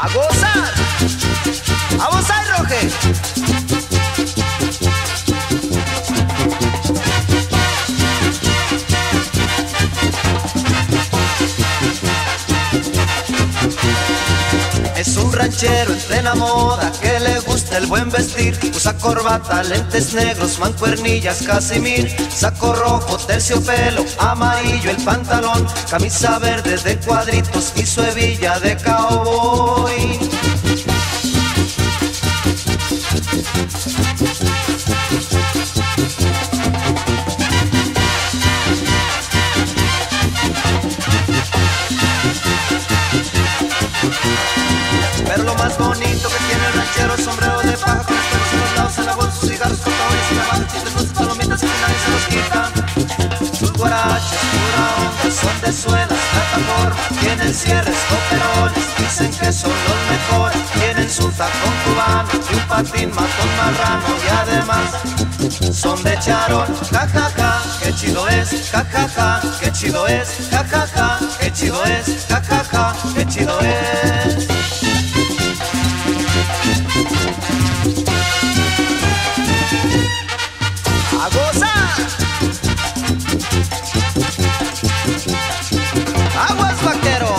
¡A gozar! ¡A gozar, Roge! Es un ranchero en plena moda que le gusta el buen vestir. Usa corbata, lentes negros, mancuernillas, casimir. Saco rojo, terciopelo, amarillo el pantalón. Camisa verde de cuadritos y su hebilla de cowboy. Lo más bonito que tiene el ranchero, sombrero de paja, con los pelos en los lados, en la bolsa, sus cigarros, con caballos y navajas, chistes, luces, palomitas, y nadie se los quita. Sus guarachas, pura onda, son de suelas, plataforma, tienen cierres, toperones, dicen que son los mejores, tienen su tacón cubano y un patín matón marrano, y además son de charol. Ja, ja, ja, qué chido es, ja, ja, ja, qué chido es, ja, ja, ja, qué chido es, ja, ja, ja, qué chido es. ¡A gozar! ¡Aguas, vaquero!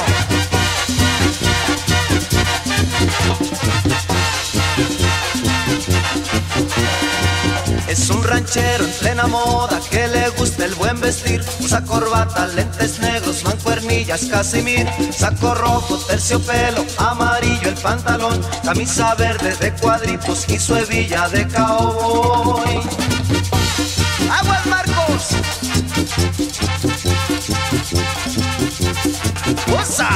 Es un ranchero en plena moda que le gusta el buen vestir. Usa corbata, lentes negros, mancuernillas, casimir. Saco rojo, terciopelo, amarillo el pantalón. Camisa verde de cuadritos y su hebilla de cowboy. ¡Aguas, Marcos! ¡Osa!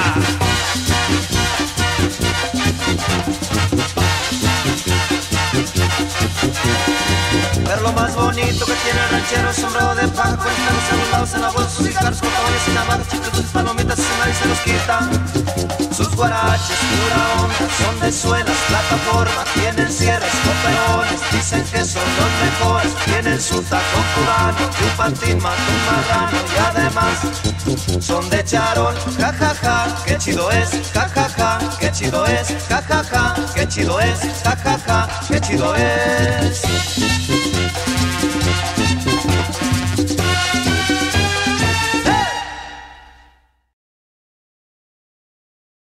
Ver lo más bonito que tiene el ranchero, sombrero de paja, con pelos en los lados, en la bolsa, sus cigarros, con caballos y navajas, chicles, luces, palomitas, y nadie se los quita. Sus guaraches, pura onda, son de suelas, plataforma, tienen cierres, toperones, dicen que son los mejores, tienen su tacón cubano, y un patín matón marrano, y además son de charol. Ja, ja, ja, qué chido es, ja, ja, ja, qué chido es, ja, ja, ja, qué chido es, ja, ja, ja, qué chido es.